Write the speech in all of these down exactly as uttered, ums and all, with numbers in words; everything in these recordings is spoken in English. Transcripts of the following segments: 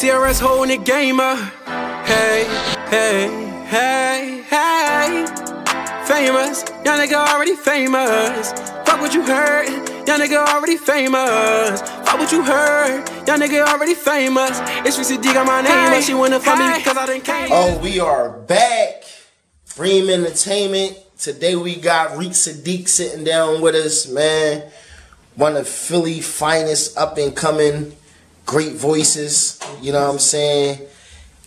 T R S holding the gamer. Hey, hey, hey, hey. Famous, young nigga already famous. Fuck what you heard, young nigga already famous. Fuck what you heard, young nigga already famous. It's Reek Sadiq got my name, hey, but she wanna fuck hey. me because I didn't came. Oh, we are back. Bream Entertainment. Today we got Reek Sadiq sitting down with us, man. One of Philly finest up and coming. Great voices, you know what I'm saying?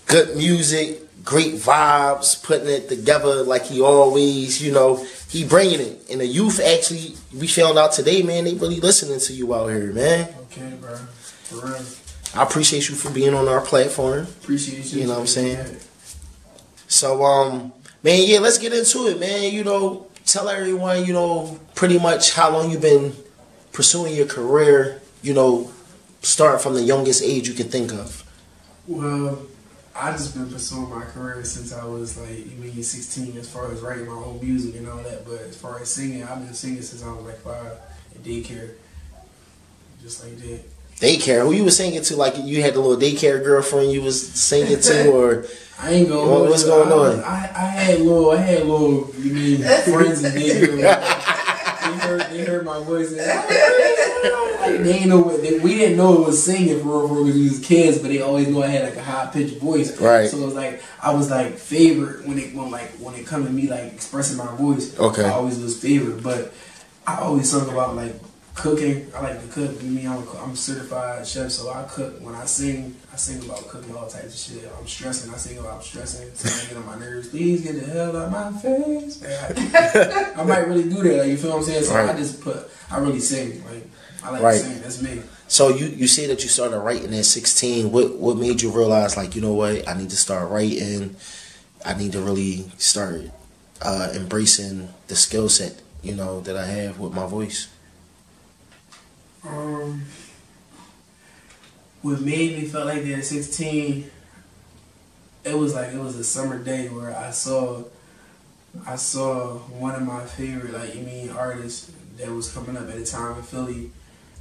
Good music, great vibes, putting it together like he always, you know, he bringing it. And the youth actually, we found out today, man, they really listening to you out here, man. Okay, bro. For real. I appreciate you for being on our platform. Appreciate you. You know what I'm saying? So, um, man, yeah, let's get into it, man. You know, tell everyone, you know, pretty much how long you've been pursuing your career, you know, start from the youngest age you can think of. Well, I just been pursuing my career since I was like maybe sixteen, as far as writing my own music and all that. But as far as singing, I've been singing since I was like five at daycare, just like that. Daycare? Who you was singing to? Like you had the little daycare girlfriend you was singing to, or I ain't going. What, what's going I was, on? I, I had little, I had little, you mean friends and daycare. They heard, they heard my voice. And like, they ain't know what they, we didn't know it was singing for real, for real, because we was kids. But they always knew I had like a high pitched voice. Right. So it was like I was like favored when it when like when it come to me like expressing my voice. Okay. I always was favored, but I always talk about like cooking. I like to cook. I mean, I'm I'm a certified chef, so I cook. When I sing, I sing about cooking, all types of shit. I'm stressing. I sing about stressing. So I get on my nerves. Please get the hell out of my face. I, I might really do that. Like, you feel what I'm saying? So right. I just put. I really sing. Like I like right. to sing. That's me. So you you say that you started writing at sixteen. What what made you realize like you know what, I need to start writing. I need to really start uh, embracing the skill set you know that I have with my voice. Um, what made me feel like that at sixteen, it was like it was a summer day where I saw, I saw one of my favorite like you mean artists that was coming up at the time in Philly.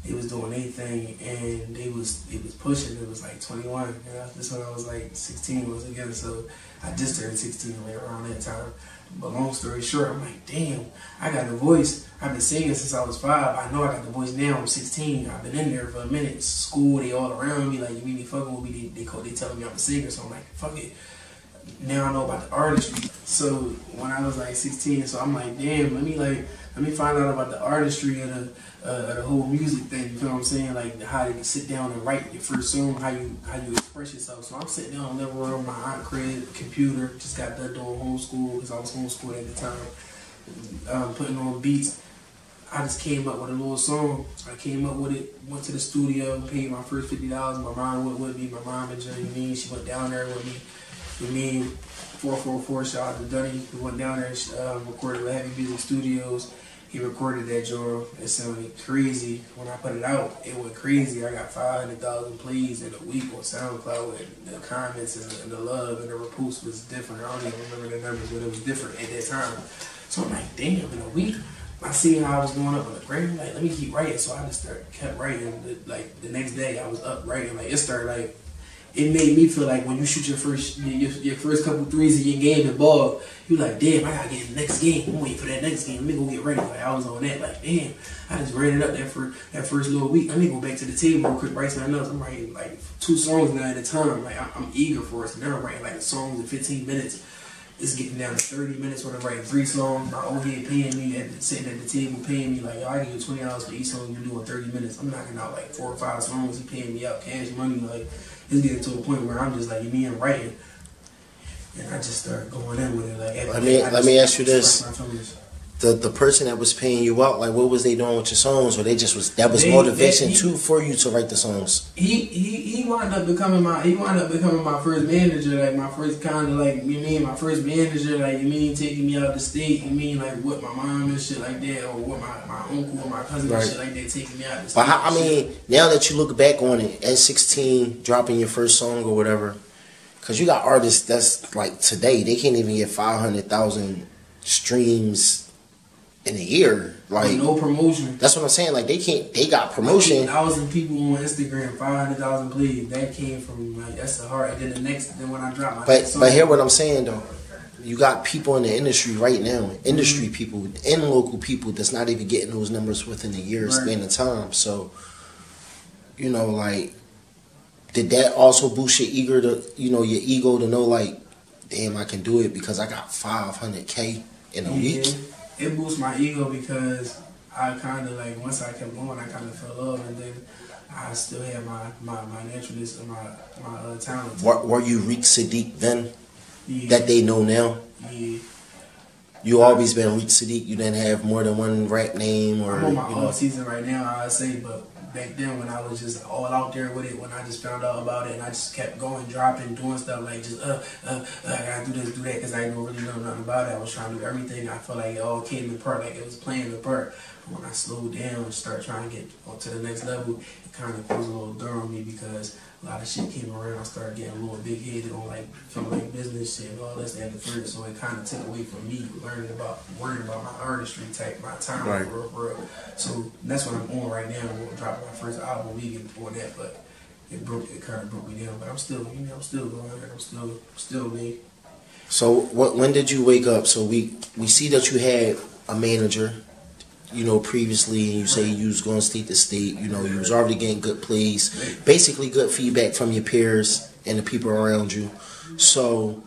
They was doing their thing and they was it was pushing. It was like twenty-one. You know, this one I was like sixteen once again. So I just turned sixteen like around that time. But long story short, I'm like, damn, I got the voice. I've been singing since I was five. I know I got the voice now. I'm sixteen. I've been in there for a minute. School, they all around me. Like, you mean they fucking with me? They, they, they telling me I'm a singer. So I'm like, fuck it. Now I know about the artistry. So when I was like sixteen, so I'm like, damn, let me like, let me find out about the artistry of the, uh, of the whole music thing. You feel what I'm saying? Like how to sit down and write your first song, how you how you express yourself. So I'm sitting down in the living room, my aunt crib, computer. Just got done doing homeschool because I was homeschooled at the time. Um, putting on beats. I just came up with a little song. I came up with it, went to the studio, paid my first fifty dollars. My mom went with me. My mom and Jenny Mean, she went down there with me. You mean four four four, shout out to Dunny, who went down there and um, recorded with Heavy Music Studios. He recorded that joint. It sounded crazy. When I put it out, it went crazy. I got five hundred thousand plays in a week on SoundCloud, and the comments and the, and the love and the reposts was different. I don't even remember the numbers, but it was different at that time. So I'm like, damn, in a week, I see how I was going up on the grade. Like, let me keep writing. So I just started, kept writing. Like, the next day, I was up writing. Like, it started, like, it made me feel like when you shoot your first your, your first couple threes in your game, the ball, you like, damn, I gotta get the next game. I'm waiting for that next game. Let me go get ready. Like, I was on that. Like, damn, I just ran it up that first that first little week. Let me go back to the table real quick, write something else. I'm writing like two songs now at a time. Like, I'm eager for it. So now I'm writing like songs in fifteen minutes. It's getting down to thirty minutes when I'm writing three songs. My old head paying me, at, sitting at the table paying me, like, yo, I give you twenty dollars for each song you're doing thirty minutes. I'm knocking out like four or five songs. He paying me out cash money. Like, it's getting to a point where I'm just like, you mean writing? And I just start going in with it. Like, let me, let me ask you this. The, the person that was paying you out, like, what was they doing with your songs? Or they just was, that was they, motivation they, he, too for you to write the songs? He he he wound up becoming my he wound up becoming my first manager, like my first kind of like you mean my first manager, like you mean taking me out the state, you mean like with my mom and shit like that, or with my, my uncle or my cousin right. and shit like that taking me out the state. But how, I mean, now that you look back on it at sixteen, dropping your first song or whatever, because you got artists that's like today they can't even get five hundred thousand streams in a year. Like no promotion. That's what I'm saying. Like they can't. They got promotion. Like, thousand people on Instagram, five hundred thousand plays. That came from like that's the heart. And then the next, then when I drop my. But song, but hear what I'm saying though. You got people in the industry right now, industry mm-hmm. people and local people that's not even getting those numbers within a year right. span of time. So, you know, like, did that also boost your eager to, you know, your ego to know like, damn, I can do it because I got five hundred K in a yeah, week? It boosts my ego because I kind of like, once I kept going, I kind of fell off and then I still had my, my, my naturalness and my, my uh, talent. Were, were you Reek Sadiq then? Yeah. That they know now. Yeah. You always been Reek Sadiq. You didn't have more than one rap name, or I'm on my you know. off season right now. I say, but back then when I was just all out there with it, when I just found out about it, and I just kept going, dropping, doing stuff like just uh uh, uh I gotta do this, do that, because I didn't really know nothing about it. I was trying to do everything. I felt like it all came apart, like it was playing apart. But when I slowed down and started trying to get on to the next level, it kind of was a little down on me because a lot of shit came around. I started getting a little big headed on like feeling like business shit and all this and the third. So it kind of took away from me learning about worrying about my artistry type, my time right. for real, for real. So that's what I'm on right now. I'm gonna drop my first album weekend before that, but it broke. It kind of broke me down. But I'm still, you know, I'm still going. I'm still, still me. So what? When did you wake up? So we we see that you had a manager. You know, previously, and you say you was going state to state. You know, you was already getting good plays, basically good feedback from your peers and the people around you. So,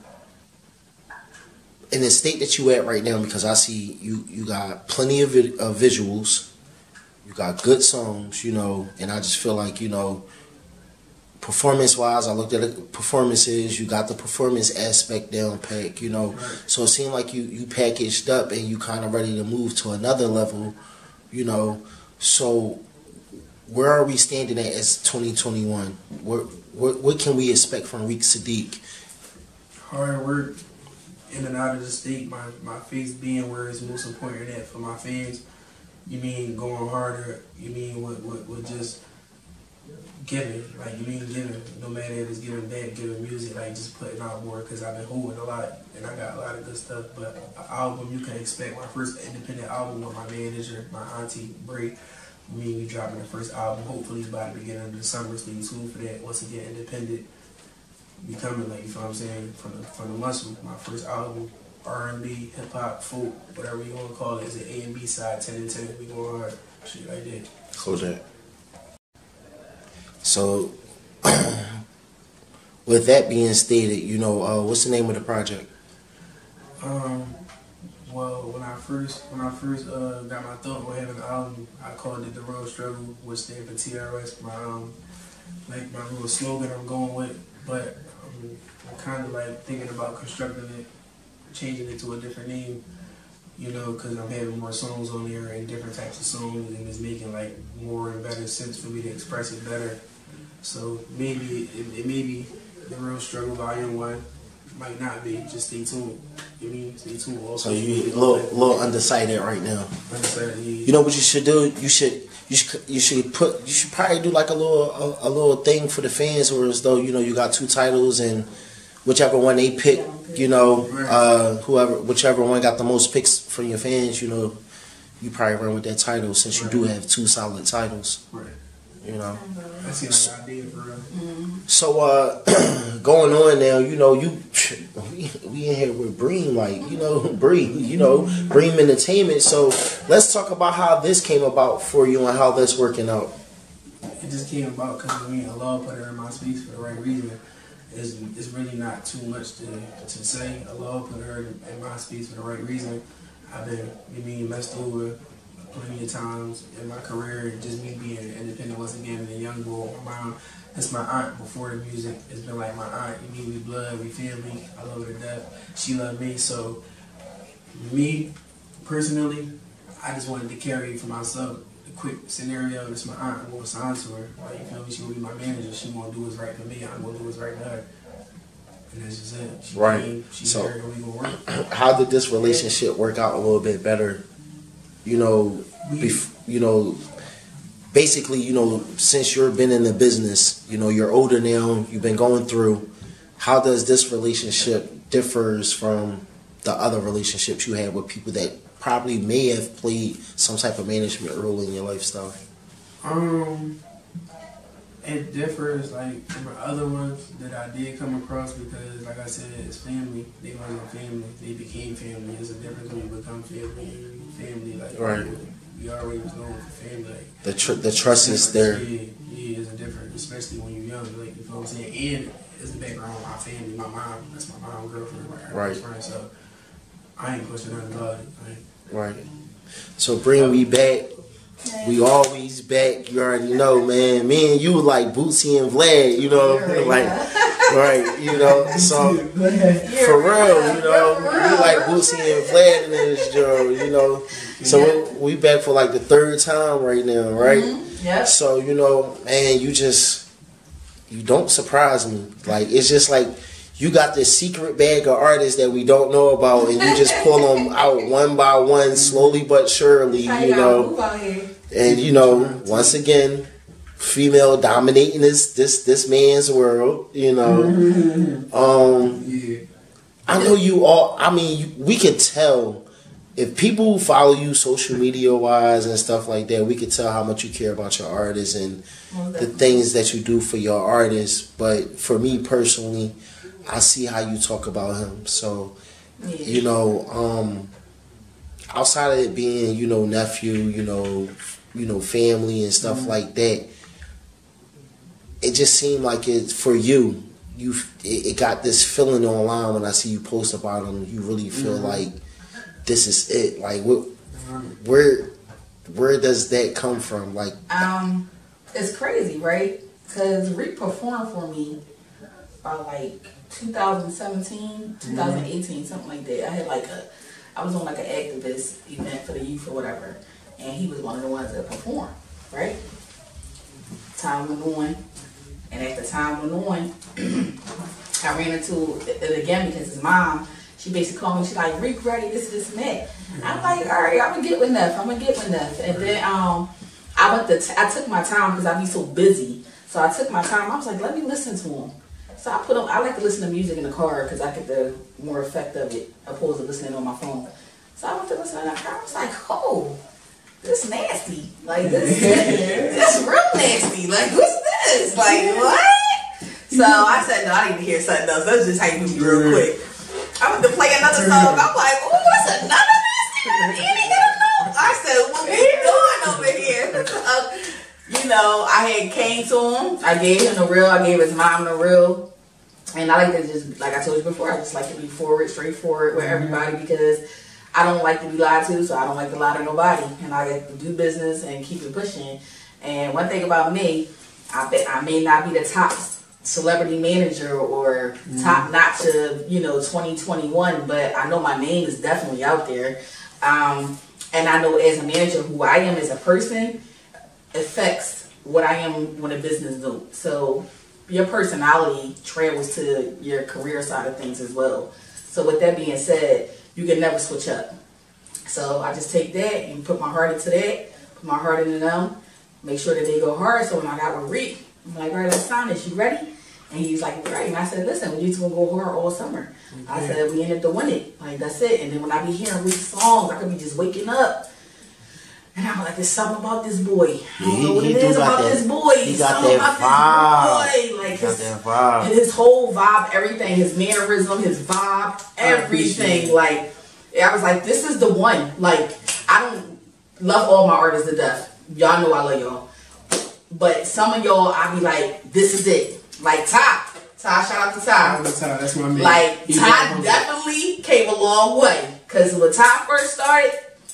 in the state that you at right now, because I see you, you got plenty of, of visuals, you got good songs, you know, and I just feel like you know, performance-wise, I looked at the performances. You got the performance aspect down, pack. You know, right. So it seemed like you you packaged up and you kind of ready to move to another level. You know, so where are we standing at as twenty twenty-one? What what what can we expect from Reek Sadiq? Hard work in and out of the state. My my face being where it's most important at for my fans. You mean going harder? You mean what what what just giving, like you mean giving, no matter if it's giving back, giving music, like just putting out more because I've been holding a lot and I got a lot of good stuff. But an album, you can expect my first independent album with my manager, my auntie, Bray. I mean, we dropping the first album hopefully by the beginning of the summer, so you tune for that. Once again, independent, becoming like, you feel what I'm saying, from the, from the muscle, my first album, R and B, hip hop, folk, whatever you want to call it, is an A and B side, ten and ten, we going hard, shit like that. Close that. So, with that being stated, you know, uh, what's the name of the project? Um, well, when I first when I first uh, got my thought on having an album, I called it The Real Struggle, which stands for T R S. My um, like my little slogan I'm going with, but um, I'm kind of like thinking about constructing it, changing it to a different name. You know, because I'm having more songs on there and different types of songs, and it's making like more and better sense for me to express it better. So maybe it, it may be The Real Struggle Volume One. Might not be. Just stay tuned. You mean stay tuned. Also, so you a little, little undecided right now. Undecided. Yeah. You know what you should do? You should you should you should put you should probably do like a little a, a little thing for the fans, or as though you know you got two titles and whichever one they pick, you know, uh, whoever, whichever one got the most picks from your fans, you know, you probably run with that title since you do have two solid titles. Right. You know. That's so, an idea, bro. So, uh, going on now, you know, you we, we in here with Bream, like, you know, Bream, you know, Bream Entertainment. So let's talk about how this came about for you and how that's working out. It just came about because I mean, Allah put it in my speech for the right reason. It's, it's really not too much to, to say. Allah put her in, in my space for the right reason. I've been, you mean, messed over plenty of times in my career. Just me being independent once again and a young boy. My mom, that's my aunt before the music. It's been like my aunt. You mean, we blood, we family. I love her to death. She loved me. So, me, personally, I just wanted to carry it for myself. Quick scenario, it's my aunt, I'm going to sign to her. Like, you feel me? She will be my manager. She won't do what's right for me. I'm going to do what's right for her. And that's just it. She right. Came, she so, married, and we gonna work. How did this relationship work out a little bit better? You know, we, you know, basically, you know, since you've been in the business, you know, you're older now, you've been going through. How does this relationship differs from the other relationships you had with people that probably may have played some type of management role in your lifestyle? Um, it differs, like, from other ones that I did come across because, like I said, it's family. They wasn't family. They became family. It's a difference when you become family and family. Like, right. We already was known for family. Like, the, tr the trust is there. Yeah, yeah, it's a difference, especially when you're young. Like, you know what I'm saying? And it's the background of my family. My mom, that's my mom's girlfriend. Like, right. Friend, so I ain't pushing nothing about it. Like, right. So, Bream, we back. We always back, you already know, man. Me and you like Bootsy and Vlad, you know, like, right, you know. So for real, you know, we like Bootsy and Vlad in this job, you know. So we, we back for like the third time right now, right? Mm-hmm. Yeah. So you know, man, you just you don't surprise me. Like it's just like you got this secret bag of artists that we don't know about, and you just pull them out one by one, slowly but surely, you know. And you know, once again, female dominating this this this man's world, you know. Um, I know you all. I mean, we could tell if people follow you social media wise and stuff like that. We could tell how much you care about your artists and the things that you do for your artists. But for me personally, I see how you talk about him. So, yeah. you know, um, outside of it being, you know, nephew, you know, you know, family and stuff mm-hmm. like that, it just seemed like it for you. You it, it got this feeling online when I see you post about him. You really feel mm-hmm. like this is it. Like, what, where, where does that come from? Like, um, it's crazy, right? Because Reek performed for me by like two thousand seventeen, two thousand eighteen, mm-hmm. something like that. I had like a, I was on like an activist event for the youth or whatever, and he was one of the ones that performed, right? Time went on, and as the time went on, I ran into it again because his mom, she basically called me, she like, Reek ready, this, this, and that. Mm-hmm. I'm like, all right, I'm gonna get with enough, I'm gonna get with enough. And then um, I went to, t I took my time because I be so busy. So I took my time, I was like, let me listen to him. So I put on, I like to listen to music in the car because I get the more effect of it opposed to listening on my phone. So I went to listen to that car. I was like, oh, this nasty. Like, this, this is real nasty. Like, what's this? Like, what? So I said, no, I need to hear something else. That's just how you do real quick. I went to play another song. I'm like, oh, that's another nasty one. Any good enough? I said, what we doing over here? So, you know, I had came to him. I gave him the real. I gave his mom the real. And I like to just, like I told you before, I just like to be forward, straightforward with everybody because I don't like to be lied to, so I don't like to lie to nobody. And I like to do business and keep it pushing. And one thing about me, I bet I may not be the top celebrity manager or mm-hmm. top notch of, you know, twenty twenty-one, but I know my name is definitely out there. Um, and I know as a manager who I am as a person affects what I am when a business do. So your personality travels to your career side of things as well. So with that being said, you can never switch up. So I just take that and put my heart into that, put my heart into them, make sure that they go hard. So when I got with Reek, I'm like, all right, let's sign this, you ready? And he's like, right. And I said, listen, we just gonna go hard all summer. Okay. I said, we ended up doing it. Like, that's it. And then when I be hearing Reek's songs, I could be just waking up. And I'm like, there's something about this boy. I don't know what it is about this boy. He got that vibe. Like his, and his whole vibe, everything, his mannerism, his vibe, everything. Like, I was like, this is the one. Like, I don't love all my artists to death. Y'all know I love y'all. But some of y'all, I be like, this is it. Like, Ty. Ty, shout out to Ty. That's what I mean. Like, Ty definitely came a long way. Because when Ty first started,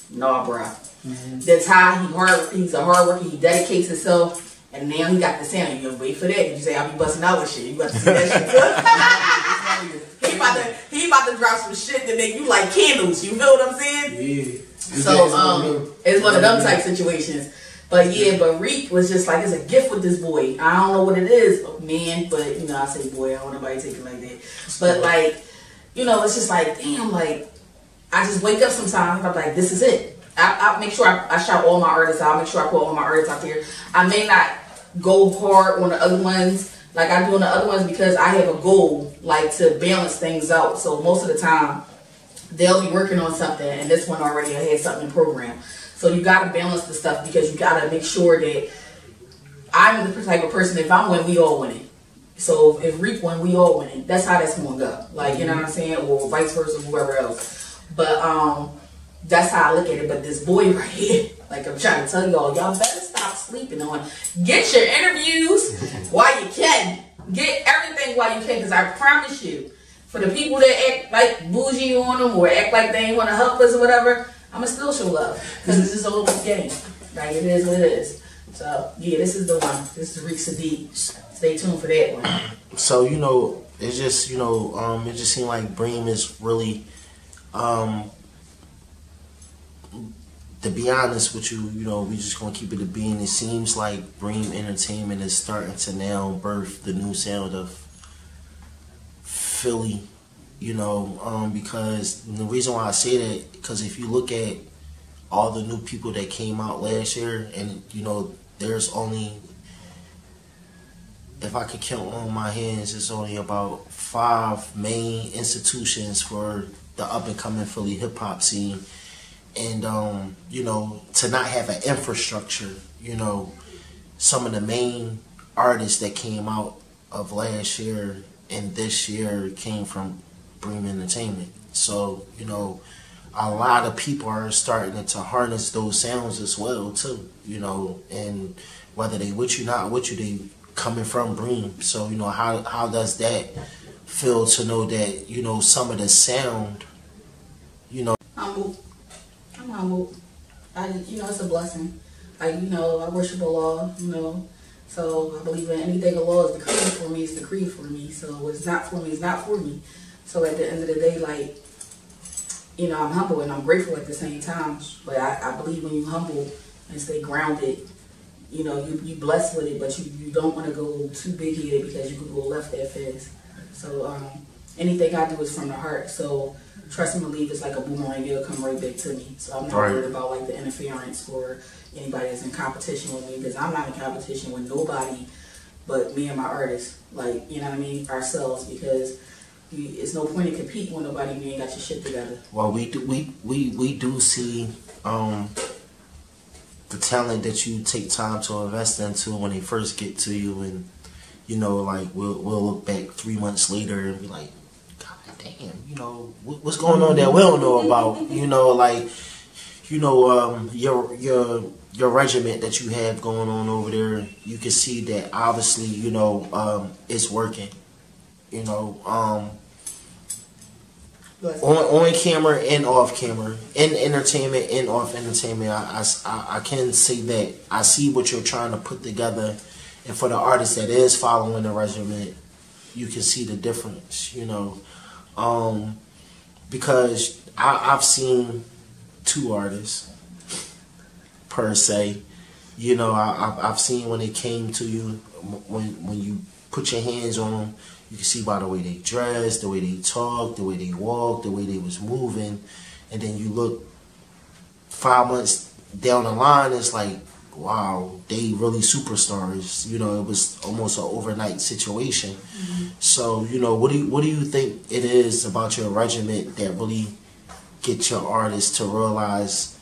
nah, bruh. Mm-hmm. That's how he hard, he's a hard worker, he dedicates himself, and now he got the sound. You gonna wait for that. You say, I'll be busting out with shit. You about to see that shit. he, about to, he about to drop some shit that make you like candles. You know what I'm saying? Yeah. So, um, it's one of them type situations. But yeah, but Reek was just like, it's a gift with this boy. I don't know what it is, man, but you know, I say boy, I don't want nobody take it like that. But like, you know, it's just like, damn, like, I just wake up sometimes, I'm like, this is it. I, I make sure I, I shout all my artists out. I make sure I put all my artists out there. I may not go hard on the other ones like I do on the other ones because I have a goal, like to balance things out. So most of the time, they'll be working on something and this one already had something programmed. So you got to balance the stuff because you got to make sure that I'm the type of person, if I win, we all win it. So if Reek win, we all win it. That's how that's going to go. Like, you know what I'm saying? Or vice versa, whoever else. But um, that's how I look at it. But this boy right here, like I'm trying to tell y'all, y'all better stop sleeping on. Get your interviews while you can. Get everything while you can, because I promise you, for the people that act like bougie on them or act like they ain't want to help us or whatever, I'ma still show love, because this is a little game. Like, it is what it is. So yeah, this is the one. This is Reek Sadiq. Stay tuned for that one. So you know, it's just you know, um, it just seemed like Bream is really, um, to be honest with you, you know, we just gonna keep it to being. It seems like Bream Entertainment is starting to now birth the new sound of Philly. You know, um, because the reason why I say that, because if you look at all the new people that came out last year, and you know, there's only, if I could count on my hands, it's only about five main institutions for the up and coming Philly hip hop scene, and um, you know, to not have an infrastructure, you know, some of the main artists that came out of last year and this year came from Bream Entertainment. So, you know, a lot of people are starting to harness those sounds as well too, you know, and whether they with you, not with you, they coming from Bream. So, you know, how how does that feel to know that, you know, some of the sound, you know. Humble. I'm humble. I, you know, it's a blessing. Like, you know, I worship Allah, you know. So I believe in anything Allah is decreed for me, it's decreed for me. So what's not for me, it's not for me. So at the end of the day, like, you know, I'm humble and I'm grateful at the same time. But I, I believe when you humble and stay grounded, you know, you you blessed with it, but you, you don't want to go too big-headed because you could go left that fast. So um, anything I do is from the heart. So trust and believe, it's like a boomerang. It'll come right back to me. So I'm not right. worried about, like, the interference or anybody that's in competition with me, because I'm not in competition with nobody but me and my artists. Like, you know what I mean? Ourselves, because it's no point in competing with nobody when you ain't got your shit together. Well, we do, we, we, we do see um, the talent that you take time to invest into when they first get to you, and you know, like we'll we'll look back three months later and be like, God damn, you know, what, what's going on that we don't know about? You know, like, you know, um, your your your regiment that you have going on over there, you can see that obviously, you know, um, it's working. You know, um. On, on camera and off camera, in entertainment and off entertainment, I, I, I can see that. I see what you're trying to put together, and for the artist that is following the regimen, you can see the difference, you know. Um, because I, I've seen two artists, per se. You know, I, I've seen when it came to you, when, when you put your hands on them, you can see by the way they dress, the way they talk, the way they walk, the way they was moving. And then you look five months down the line, it's like, wow, they really superstars. You know, it was almost an overnight situation. Mm-hmm. So, you know, what do you, what do you think it is about your regiment that really gets your artists to realize,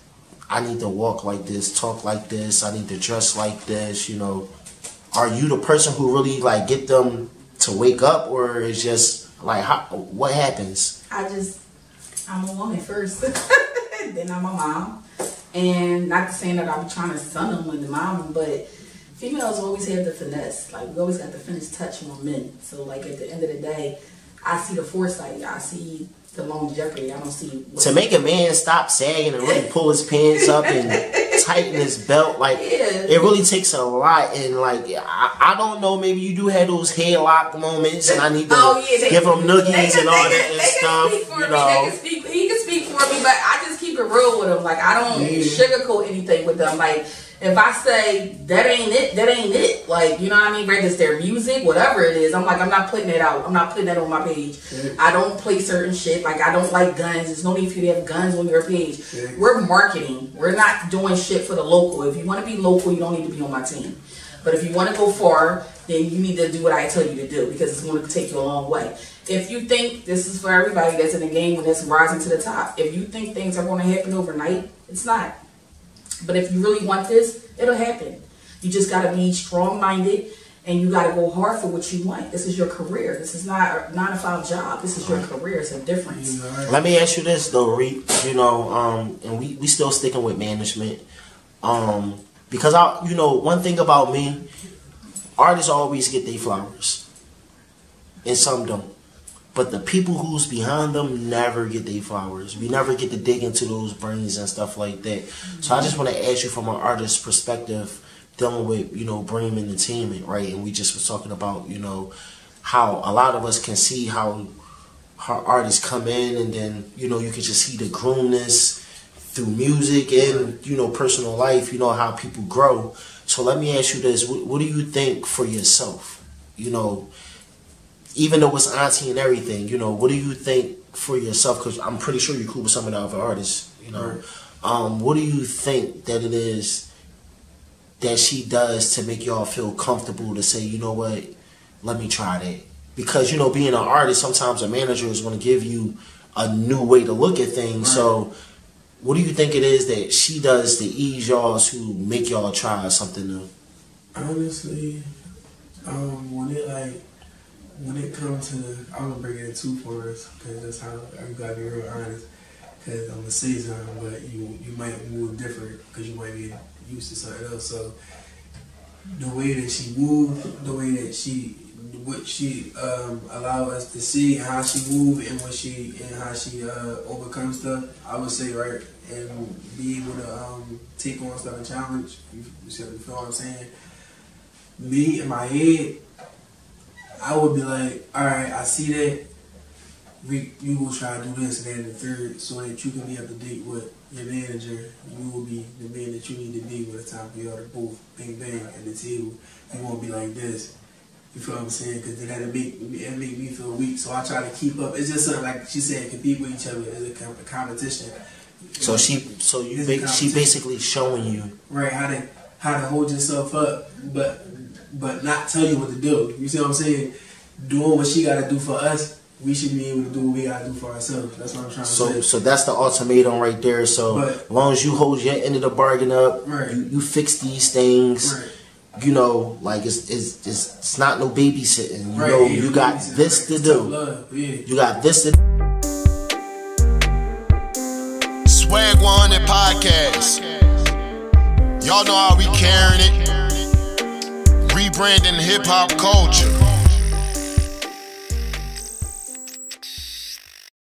I need to walk like this, talk like this, I need to dress like this, you know? Are you the person who really, like, get them to wake up, or it's just like, how, what happens? I just, I'm a woman first, then I'm a mom, and not saying that I'm trying to stun them with the mom, but females always have the finesse. Like, we always got the finesse touch on men. So like at the end of the day, I see the foresight, I see the longevity. I don't see what to make a man stop sagging and really pull his pants up and tighten his belt, like, yeah. It really takes a lot, and like, I, I don't know, maybe you do have those headlock moments, and I need to oh, yeah, they, give him noogies and all that and stuff, you know. They can speak, he can speak for me, but I just keep it real with him. Like, I don't yeah. sugarcoat anything with them. Like, if I say, that ain't it, that ain't it, like, you know what I mean, whether it's their music, whatever it is, I'm like, I'm not putting it out, I'm not putting that on my page. Yeah. I don't play certain shit, like, I don't like guns, there's no need for you to have guns on your page. Yeah. We're marketing, we're not doing shit for the local. If you want to be local, you don't need to be on my team. But if you want to go far, then you need to do what I tell you to do, because it's going to take you a long way. If you think, this is for everybody that's in the game and that's rising to the top, if you think things are going to happen overnight, it's not. But if you really want this, it'll happen. You just got to be strong-minded, and you got to go hard for what you want. This is your career. This is not a nine to five job. This is your career. It's a difference. Let me ask you this, though, Reek. You know, um, and we, we still sticking with management. Um, because, I, you know, one thing about me, artists always get their flowers. And some don't. But the people who's behind them never get their flowers. We never get to dig into those brains and stuff like that. So I just want to ask you from an artist's perspective, dealing with, you know, Bream Entertainment, right? And we just were talking about, you know, how a lot of us can see how, how artists come in, and then, you know, you can just see the groomness through music and, you know, personal life, you know, how people grow. So let me ask you this. What, what do you think for yourself? You know, even though it's auntie and everything, you know, what do you think for yourself? Because I'm pretty sure you're cool with some of the other artists, you know. Um, what do you think that it is that she does to make y'all feel comfortable to say, you know what, let me try that? Because, you know, being an artist, sometimes a manager is going to give you a new way to look at things. Right. So what do you think it is that she does to ease y'all, to make y'all try something new? Honestly, um, when it like, when it comes to, I'm going to bring it in two for us, because that's how, I've got to be real honest, because I'm a season, but you, you might move different because you might be used to something else. So the way that she moved, the way that she, what she um, allowed us to see how she moved and what she and how she uh, overcomes stuff, I would say, right, and be able to um, take on stuff and challenge. You, you feel what I'm saying? Me in my head, I would be like, all right, I see that. We, you will try to do this and that and the third, so that you can be up to date with your manager. You will be the man that you need to be with the time you are the booth, bang bang, at the table. You won't be like this. You feel what I'm saying? Because that'll make, it'll make me feel weak. So I try to keep up. It's just something, like she said, compete with each other. It's a competition. So she, so you, ba she basically showing you right how to how to hold yourself up, but but not tell you what to do. You see what I'm saying? Doing what she got to do for us. We should be able to do what we gotta do for ourselves. That's what I'm trying to so, say. So that's the ultimatum right there. So but, as long as you hold your end of the bargain up, right. you, you fix these things, right. you know, like it's, it's, it's, it's not no babysitting. You right. know, yeah, you got this to do. Yeah. You got this to do. Swag one hundred Podcast. Y'all know how we carrying it. Rebranding hip-hop culture.